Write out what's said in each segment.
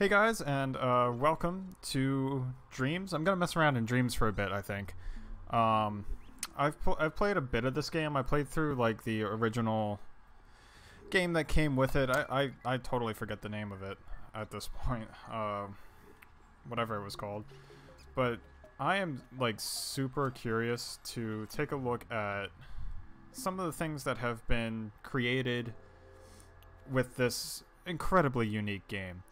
Hey guys, and welcome to Dreams. I'm gonna mess around in Dreams for a bit, I think. I've played a bit of this game. I played through like the original game that came with it. I totally forget the name of it at this point, whatever it was called. But I am like super curious to take a look at some of the things that have been created with this incredibly unique game.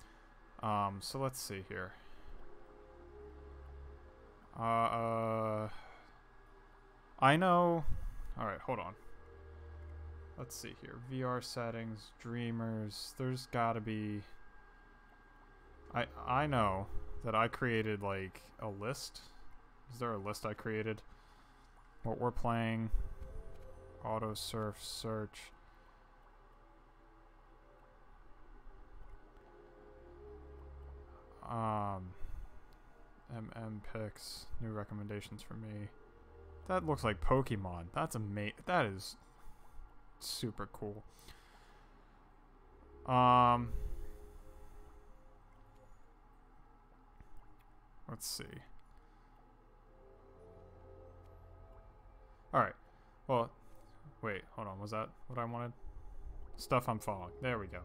So let's see here. I know. All right, hold on. Let's see here. VR settings, Dreamers. There's gotta be. I know that I created like a list. Is there a list I created? What we're playing. Auto surf search. MM picks, new recommendations for me. That looks like Pokemon. That's amazing. That is super cool. Let's see. All right. Well, wait. Hold on. Was that what I wanted? Stuff I'm following. There we go.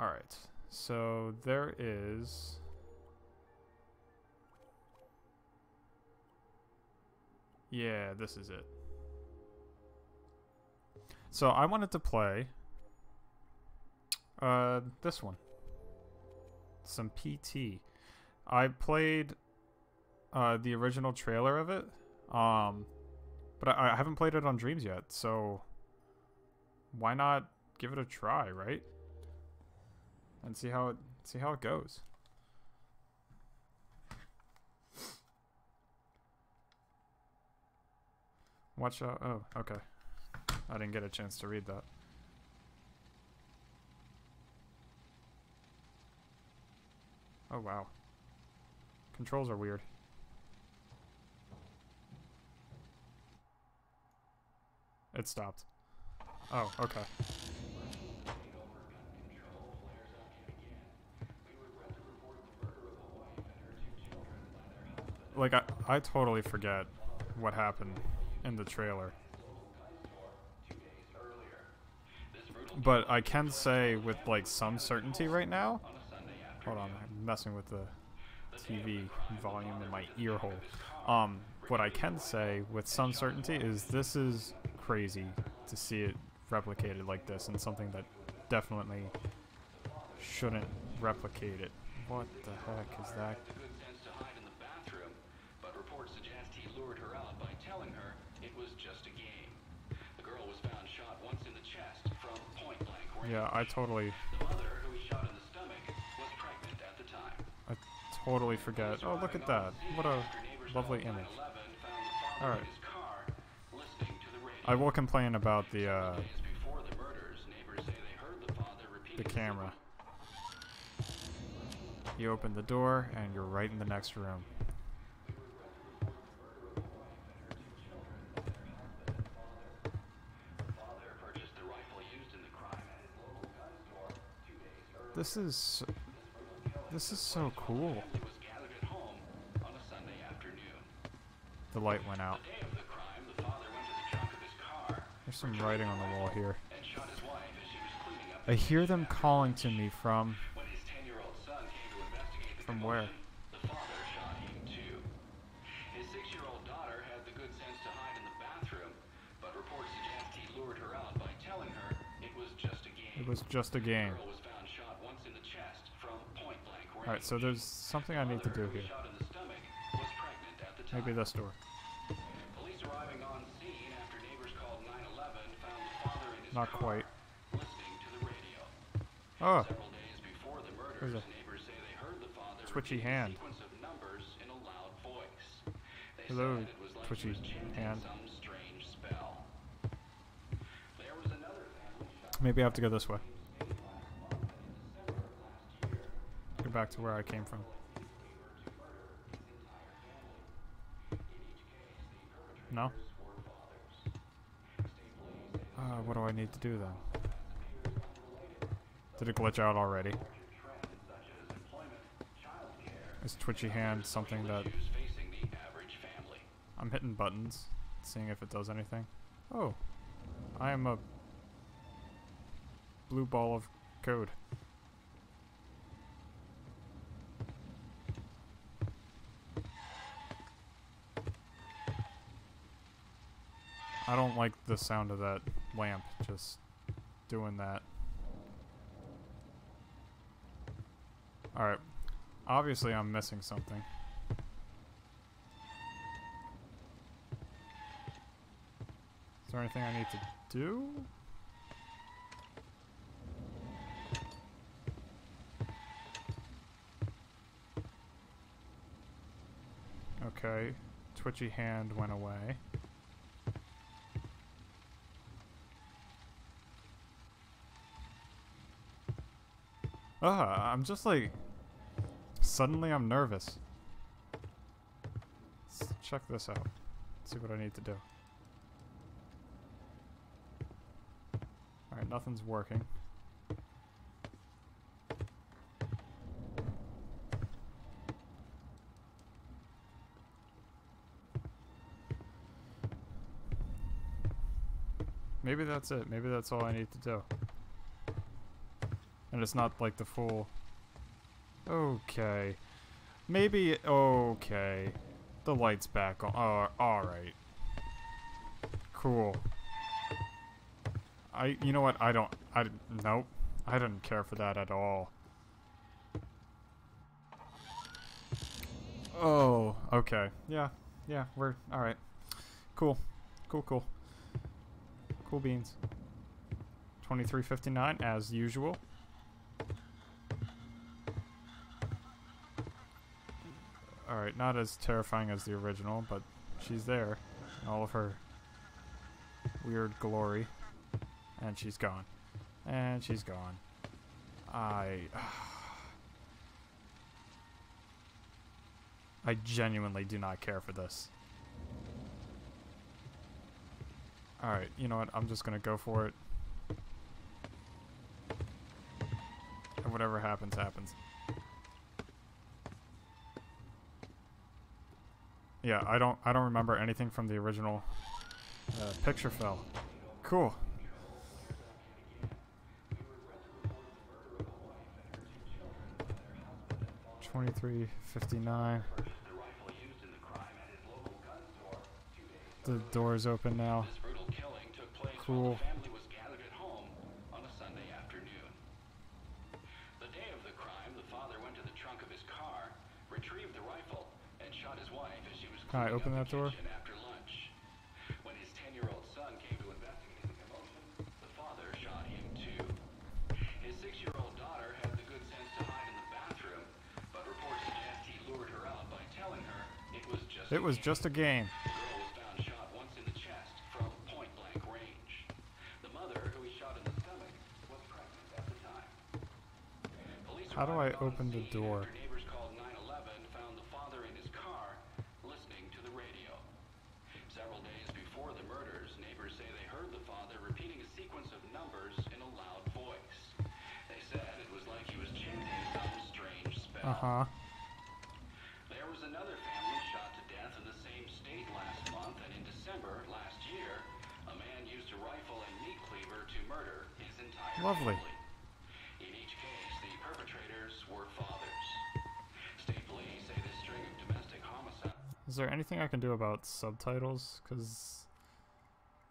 Alright, so there is... Yeah, this is it. So I wanted to play this one. Some PT. I played the original trailer of it, but I haven't played it on Dreams yet, so why not give it a try, right? And see how it goes. Watch out. Oh, okay. I didn't get a chance to read that. Oh wow. Controls are weird. It stopped. Oh, okay. Like, I totally forget what happened in the trailer. But I can say with, like, some certainty right now... Hold on, I'm messing with the TV volume in my ear hole. What I can say with some certainty is this is crazy to see it replicated like this, and something that definitely shouldn't replicate it. What the heck is that? Yeah, I totally. The mother who was shot in the stomach was pregnant at the time. I totally forget. Oh, look at that! What a lovely image. All right. I will complain about the camera. You open the door, and you're right in the next room. This is so cool. The light went out. There's some writing on the wall here. I hear them calling to me from... From where? It was just a game. Alright, so there's something I need to do here. Maybe this door. Not quite. Oh! There's a twitchy hand. Hello, twitchy hand. Maybe I have to go this way. Back to where I came from. No? What do I need to do then? Did it glitch out already? Is twitchy hand something that... I'm hitting buttons, seeing if it does anything. Oh, I am a blue ball of code. I don't like the sound of that lamp just doing that. Alright, obviously I'm missing something. Is there anything I need to do? Okay, twitchy hand went away. I'm just like, suddenly I'm nervous. Let's check this out. Let's see what I need to do. Alright, nothing's working. Maybe that's it. Maybe that's all I need to do. And it's not like the full... Okay. Maybe... Okay. The light's back on. Alright. Cool. You know what? Nope. I didn't care for that at all. Oh. Okay. Yeah. Yeah. We're... Alright. Cool. Cool, cool. Cool beans. 23.59 as usual. Alright, not as terrifying as the original, but she's there in all of her weird glory. And she's gone. And she's gone. I genuinely do not care for this. Alright, you know what? I'm just gonna go for it. And whatever happens, happens. Yeah, I don't remember anything from the original picture fell. Cool. $23.59. The door is open now. Cool. Can I open that door? After lunch, when his 10-year-old son came to investigate the commotion, the father shot him too. His 6-year-old daughter had the good sense to hide in the bathroom, but reports suggest he lured her out by telling her it was just a game. The girl was found shot once in the chest from point-blank range. The mother, who he shot in the stomach, was pregnant at the time. Police How do I open the door? There was another family shot to death in the same state last month, and in December last year, a man used a rifle and meat cleaver to murder his entire family. In each case, the perpetrators were fathers. State police say this string of domestic homicide. Is there anything I can do about subtitles? Because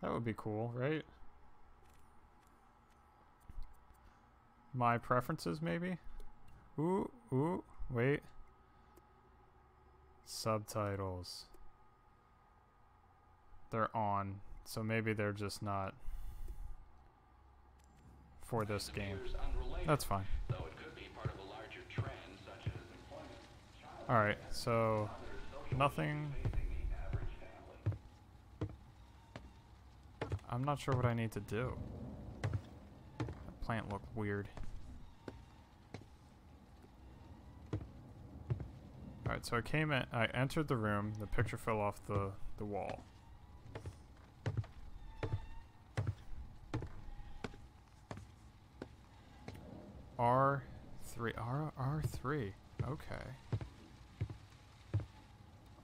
that would be cool, right? My preferences, maybe? Ooh, wait. Subtitles. They're on, so maybe they're just not for this game. That's fine. Alright, so nothing. I'm not sure what I need to do. That plant looked weird. Alright, so I came in, I entered the room, the picture fell off the wall. R3. R3. Okay.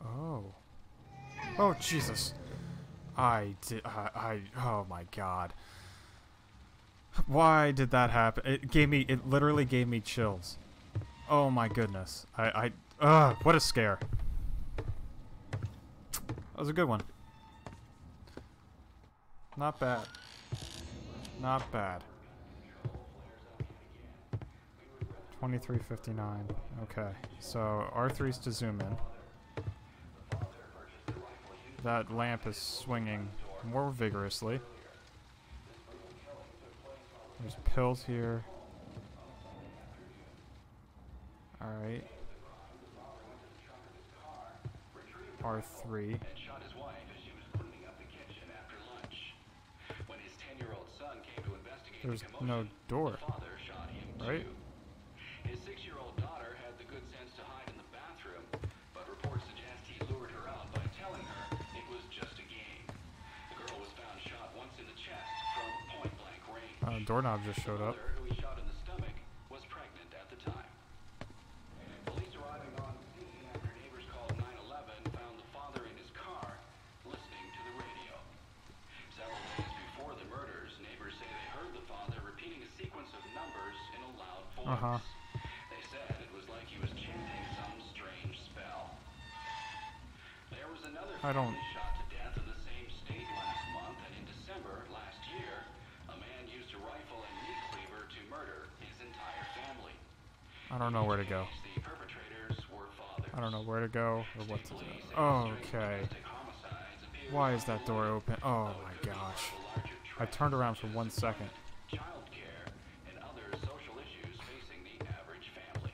Oh. Oh, Jesus. Oh my God. Why did that happen? It literally gave me chills. Oh my goodness. What a scare. That was a good one. Not bad. Not bad. 2359. Okay. So R3's to zoom in. That lamp is swinging more vigorously. There's pills here. Alright. R3. There's no door, right? His 6-year-old daughter had the good sense to hide in the bathroom, but reports suggest he lured her out by telling her it was just a game. The girl was found shot once in the chest from point blank range. Doorknob just showed up. Who he shot in the stomach was pregnant at the time. Police arriving on scene after neighbors called 911 found the father in his car listening to the radio. Several days before the murders, neighbors say they heard the father repeating a sequence of numbers in a loud voice. They said it was like he was chanting some strange spell. There was another family shot to death in the same state last month, and in December last year, a man used a rifle and meat cleaver to murder his entire family. I don't know where to go. The perpetrators were fathers. I don't know where to go or what to do. Okay. Why is that door open? Oh my gosh. I turned around for 1 second. Child care and other social issues facing the average family.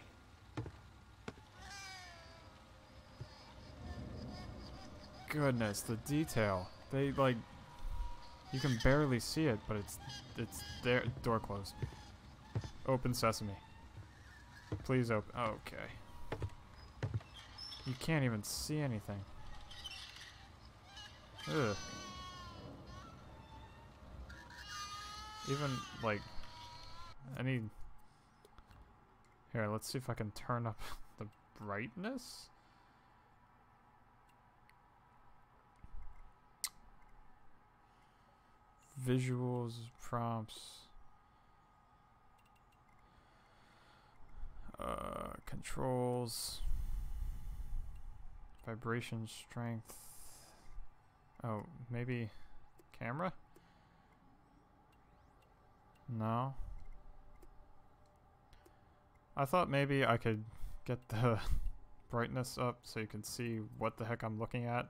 Goodness, the detail. They like you can barely see it, but it's there. Door closed. Open sesame. Please open. Okay. You can't even see anything. Ugh. Even, like, any... Here, let's see if I can turn up the brightness? Visuals, prompts... controls... Vibration, strength... Oh, maybe camera? No. I thought maybe I could get the brightness up so you can see what the heck I'm looking at.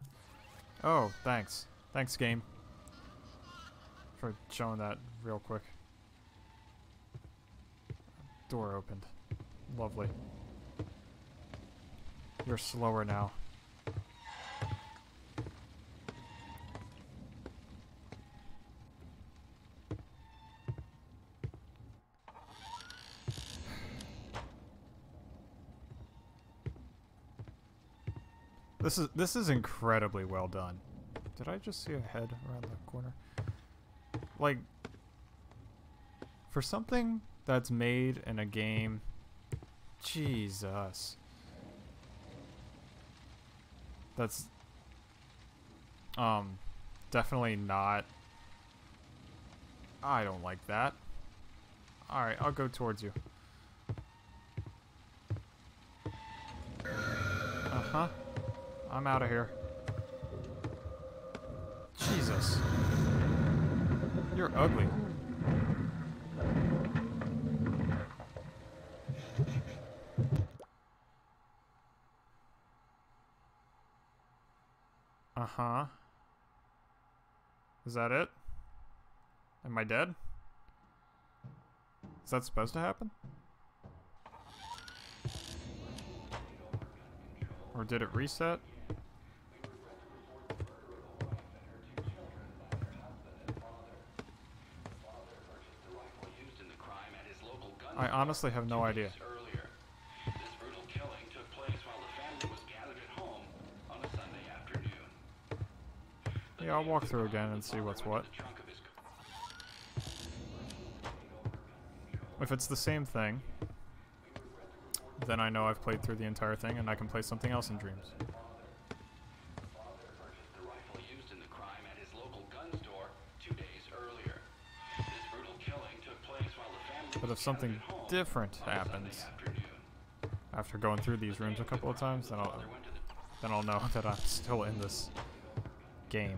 Oh, thanks. Thanks, game. For showing that real quick. Door opened. Lovely. You're slower now. This is incredibly well done. Did I just see a head around the corner? Like, for something that's made in a game, Jesus. That's definitely not. I don't like that. All right, I'll go towards you. I'm out of here. Jesus. You're ugly. Is that it? Am I dead? Is that supposed to happen? Or did it reset? I honestly have no idea. This brutal killing took place while the family was gathered at home on a Sunday afternoon. Yeah, I'll walk through again and see what's what. If it's the same thing, then I know I've played through the entire thing and I can play something else in Dreams. But if something different happens after going through these rooms a couple of times, then I'll know that I'm still in this game.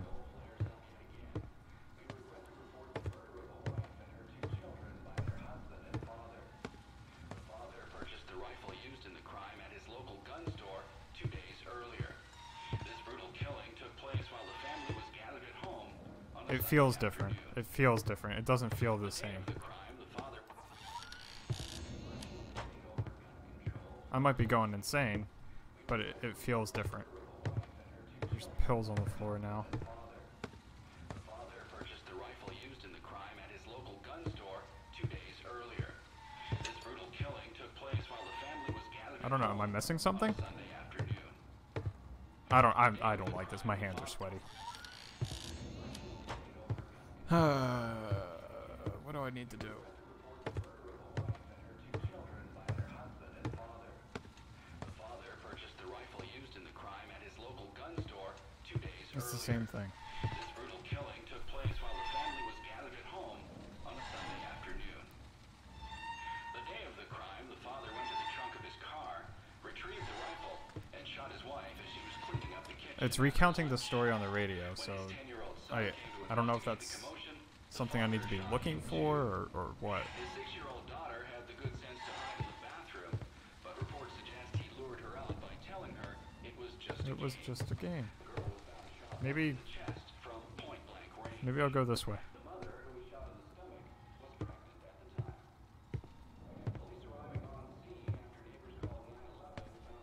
It feels different. It feels different. It doesn't feel the same. I might be going insane, but it feels different. There's pills on the floor now. I don't know. Am I missing something? I don't like this. My hands are sweaty. What do I need to do? It's the same thing. This brutal killing took place while the family was gathered at home on a Sunday afternoon. The day of the crime, the father went to the trunk of his car, retrieved the rifle, and shot his wife as she was cleaning up the kitchen. It's recounting the story on the radio, so I don't know if that's something I need to be looking for or what. His 6-year-old daughter had the good sense to hide in the bathroom, but reports suggest he lured her out by telling her it was just a game. Maybe I'll go this way.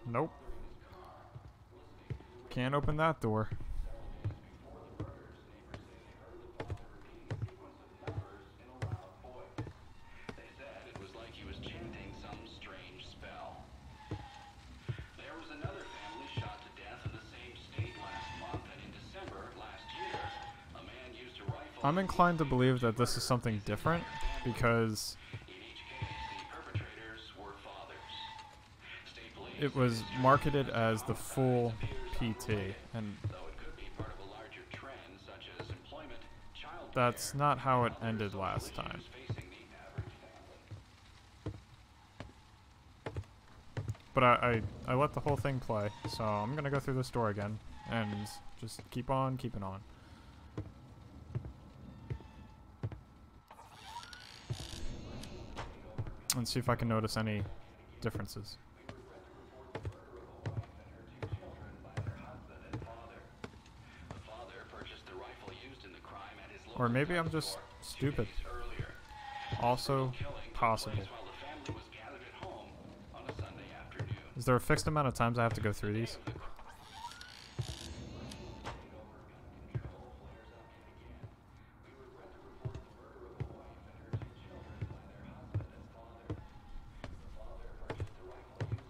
Nope. Can't open that door. I'm inclined to believe that this is something different because it was marketed as the full PT, and that's not how it ended last time. But I let the whole thing play, so I'm gonna go through this door again and just keep on keeping on. And see if I can notice any differences. Or maybe I'm just stupid. Also possible. Is there a fixed amount of times I have to go through these?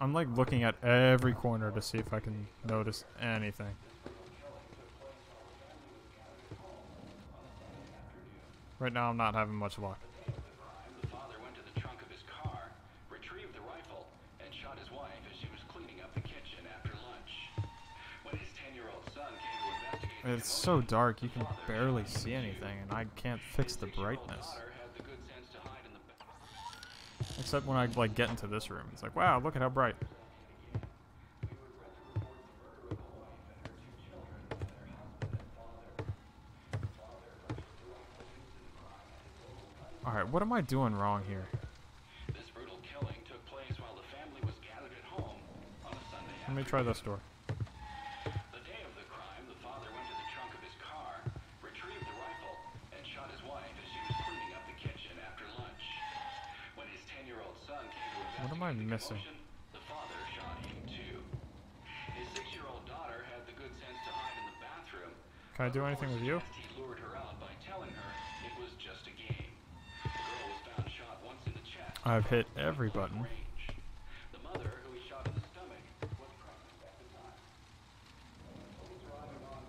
I'm like looking at every corner to see if I can notice anything. Right now I'm not having much luck. The father went to the trunk of his car, retrieved the rifle, and shot his wife as she was cleaning up the kitchen after lunch. When his 10-year-old son came to investigate, it's so dark you can barely see anything, and I can't fix the brightness. Except when I like get into this room, it's like, wow, look at how bright. All right, what am I doing wrong here? This brutal killing took place while the family was gathered at home on a Sunday afternoon. Let me try this door. The day of the crime, the father went to the trunk of his car, retrieved the rifle, and shot his wife as she was cleaning up the kitchen after lunch. When his 10-year-old son came to investigate the father shot him too. His 6-year-old daughter had the good sense to hide in the bathroom. Can I do anything with you? He lured her out by telling her it was just a game. The girl was found shot once in the chest. I've hit every button. The mother, who he shot in the stomach, was pregnant at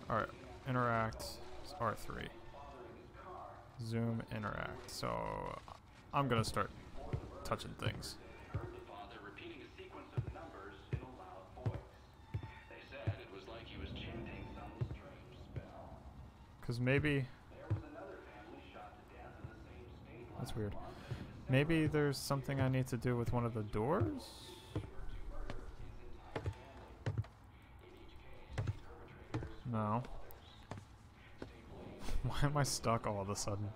the time. Alright, interact is R3. Zoom, interact. So I'm gonna start. touching things. Because maybe... That's weird. Maybe there's something I need to do with one of the doors? No. Why am I stuck all of a sudden?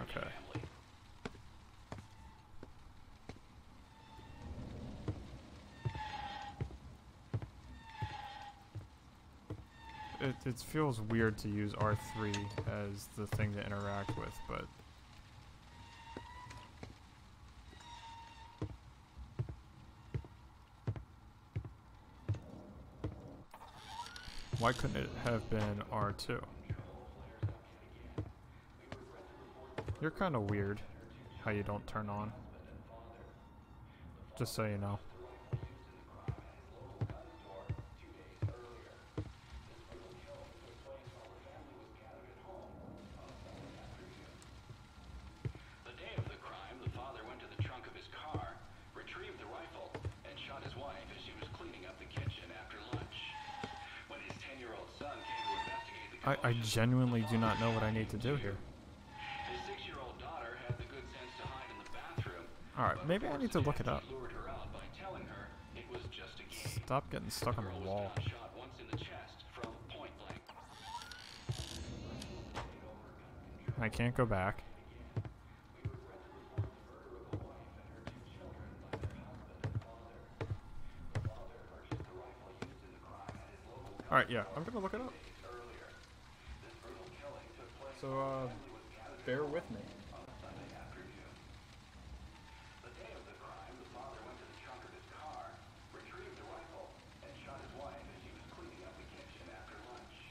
Okay. It feels weird to use R3 as the thing to interact with, but... Why couldn't it have been R2? You're kind of weird how you don't turn on. Just so you know. I genuinely do not know what I need to do here. His 6-year-old daughter had the good sense to hide in the bathroom. Alright, maybe I need to look it up. Stop getting stuck on the wall. I can't go back. Alright, yeah, I'm gonna look it up. So, bear with me. The day of the crime, the father went to the trunk of his car, retrieved the rifle, and shot his wife as he was cleaning up the kitchen after lunch.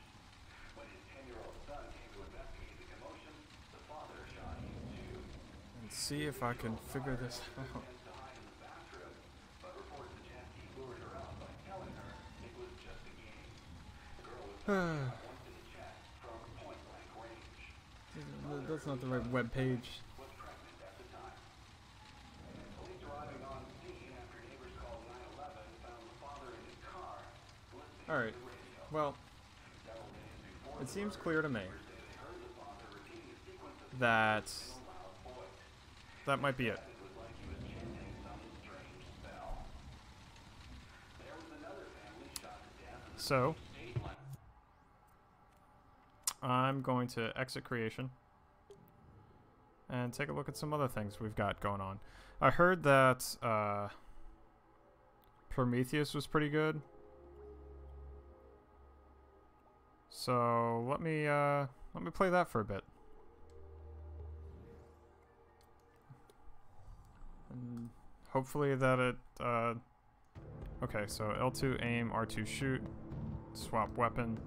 When his 10-year-old son came to investigate the commotion, the father shot him too. Let's see if I can figure this out. That's not the right web page. Alright, well, it seems clear to me that that might be it. So, I'm going to exit creation and take a look at some other things we've got going on. I heard that Prometheus was pretty good. So let me play that for a bit. And hopefully that it okay, so L2 aim, R2 shoot, swap weapon,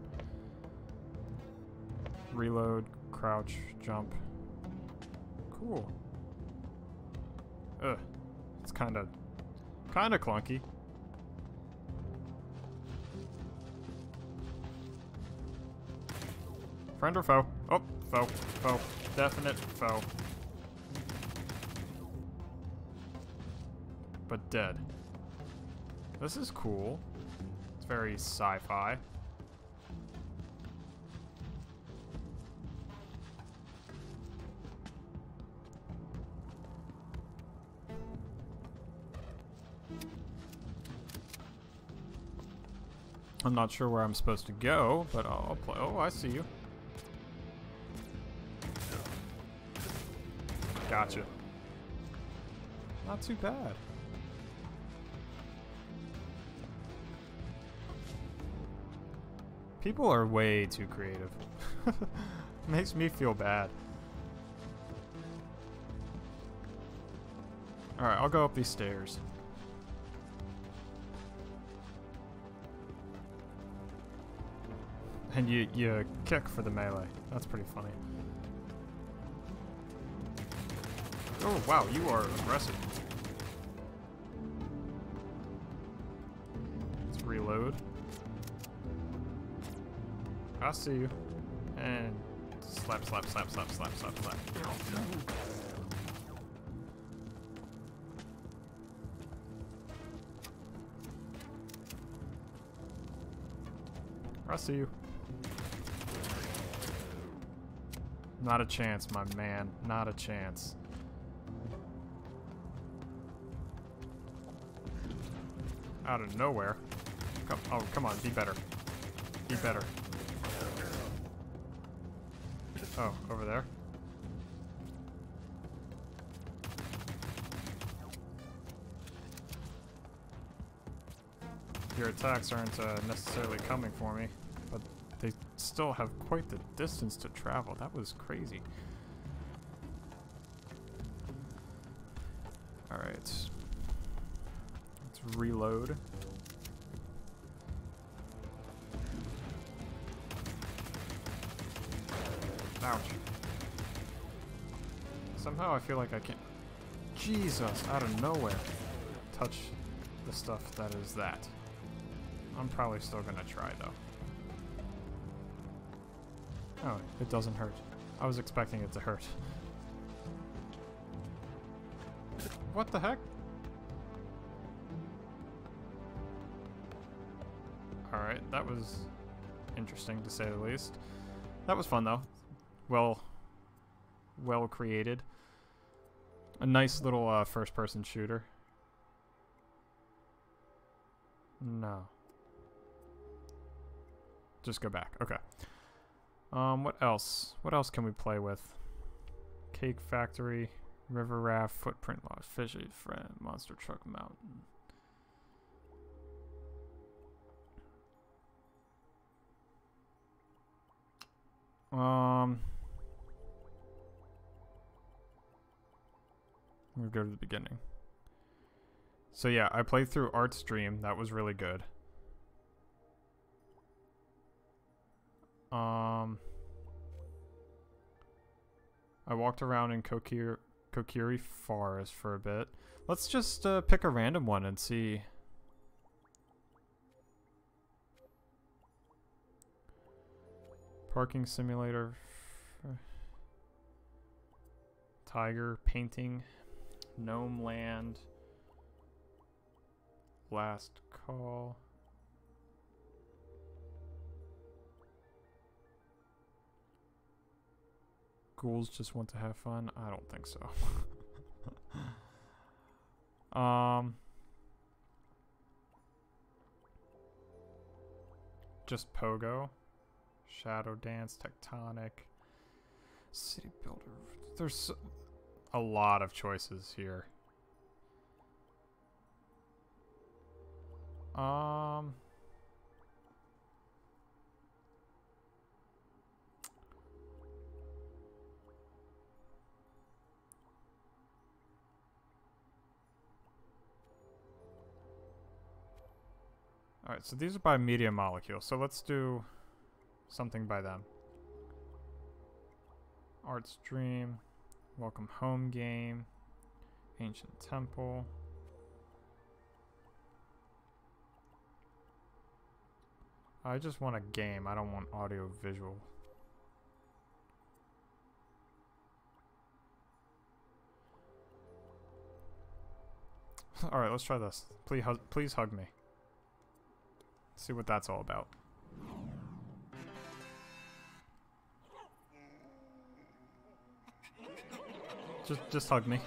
reload, crouch, jump. Cool. Ugh. It's kinda clunky. Friend or foe? Oh, foe. Foe. Definite foe. But dead. This is cool. It's very sci-fi. I'm not sure where I'm supposed to go, but I'll play. Oh, I see you. Gotcha. Not too bad. People are way too creative. Makes me feel bad. Alright, I'll go up these stairs. And you kick for the melee. That's pretty funny. Oh wow, you are aggressive. Let's reload. I see you. And slap, slap, slap, slap, slap, slap, slap. I see you. Not a chance, my man. Not a chance. Out of nowhere. Come, oh, come on. Be better. Be better. Oh, over there. Your attacks aren't necessarily coming for me, but they still have quite the distance to travel. That was crazy. All right. Let's reload. Ouch. Somehow I feel like I can't... Jesus, out of nowhere. Touch the stuff that is that. I'm probably still gonna try, though. Oh, it doesn't hurt. I was expecting it to hurt. What the heck? Alright, that was interesting to say the least. That was fun, though. Well created. A nice little first-person shooter. No. Just go back. Okay. What else? What else can we play with? Cake Factory, River Raft, Footprint Lodge, Fishy Friend, Monster Truck Mountain. We'll go to the beginning. So yeah, I played through Art's Dream. That was really good. I walked around in Kokiri Forest for a bit. Let's just pick a random one and see. Parking simulator, tiger painting, gnome land, last call. Ghouls just want to have fun? I don't think so. Just Pogo. Shadow Dance, Tectonic, City Builder. There's a lot of choices here. All right, so these are by Media Molecule. So let's do something by them. Art's Dream, Welcome Home Game, Ancient Temple. I just want a game. I don't want audio visual. All right, let's try this. Please hug me. Let's see what that's all about. Just hug me.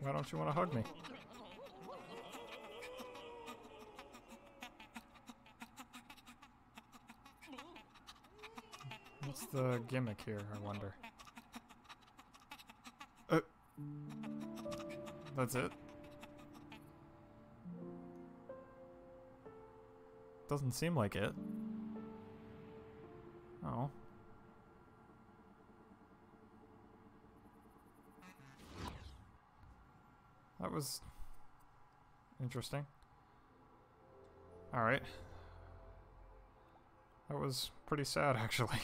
Why don't you want to hug me? What's the gimmick here, I wonder? That's it? Doesn't seem like it. Oh. That was interesting. All right. That was pretty sad, actually.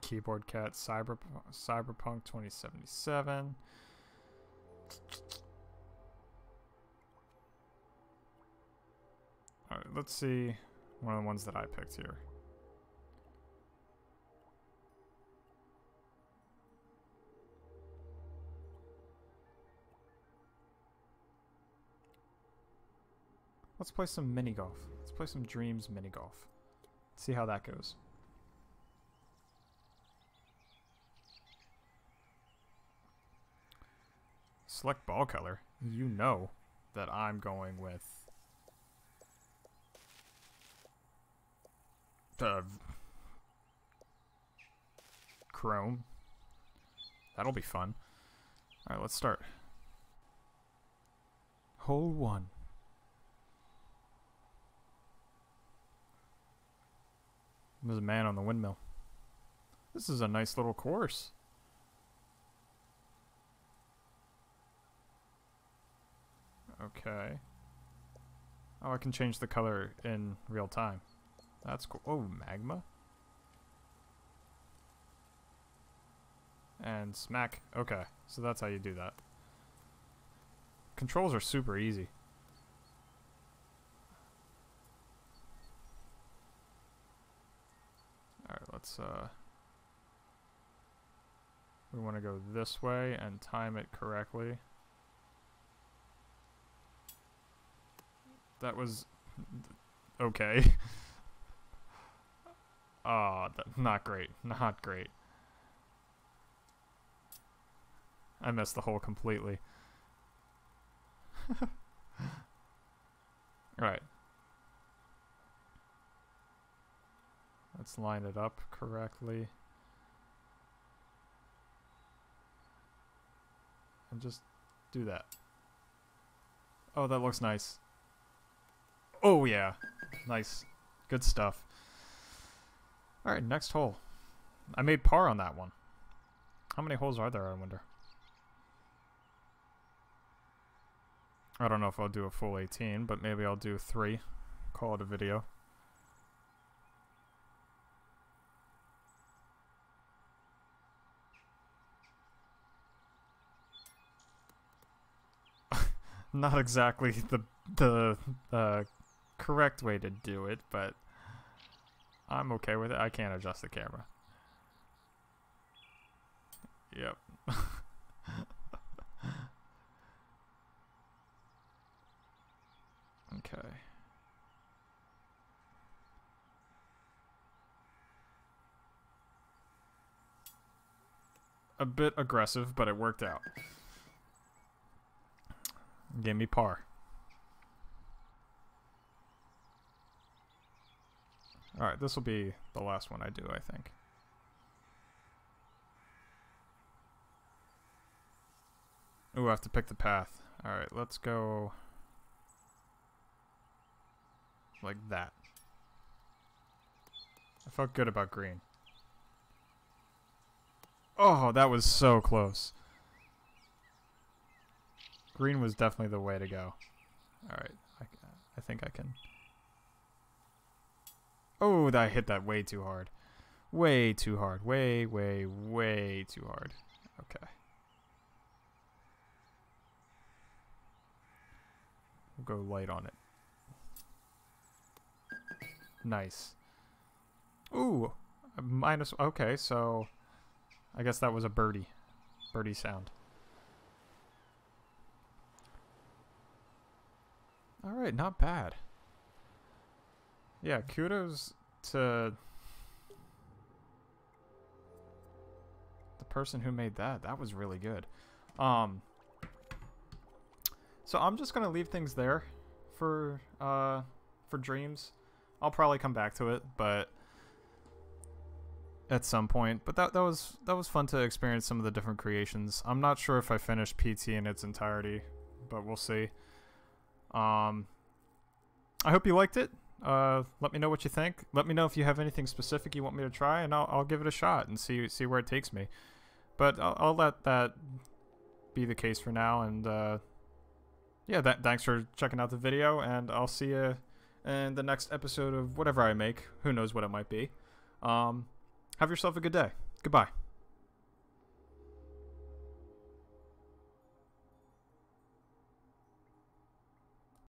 Keyboard cut. Cyberpunk 2077. Alright, let's see one of the ones that I picked here. Let's play some MiniGolf. Let's play some Dreams MiniGolf. See how that goes. Select ball color. You know that I'm going with Chrome. That'll be fun. Alright, let's start. Hole 1. There's a man on the windmill. This is a nice little course. Okay. Oh, I can change the color in real time. That's cool. Oh, magma. And smack. Okay, so that's how you do that. Controls are super easy. We want to go this way and time it correctly. That was okay. Ah, oh, not great, not great. I missed the hole completely. All right. Let's line it up correctly. And just do that. Oh, that looks nice. Oh yeah. Nice. Good stuff. Alright, next hole. I made par on that one. How many holes are there, I wonder? I don't know if I'll do a full 18, but maybe I'll do 3. Call it a video. Not exactly the correct way to do it, but I'm okay with it. I can't adjust the camera. Yep. Okay. A bit aggressive, but it worked out. Give me par. Alright, this will be the last one I do, I think. Ooh, I have to pick the path. Alright, let's go like that. I felt good about green. Oh, that was so close. Green was definitely the way to go. Alright, I think I can. Oh, I hit that way too hard. Way too hard. Way, way, way too hard. Okay. We'll go light on it. Nice. Ooh! Minus. Okay, so I guess that was a birdie. Birdie sound. Alright, not bad. Yeah, kudos to the person who made that. That was really good. So I'm just going to leave things there for Dreams. I'll probably come back to it, but at some point. But that was fun to experience some of the different creations. I'm not sure if I finished PT in its entirety, but we'll see. I hope you liked it. Let me know what you think. Let me know if you have anything specific you want me to try, and I'll give it a shot and see where it takes me. But I'll let that be the case for now. And yeah, thanks for checking out the video, and I'll see you in the next episode of whatever I make. Who knows what it might be. Have yourself a good day. Goodbye.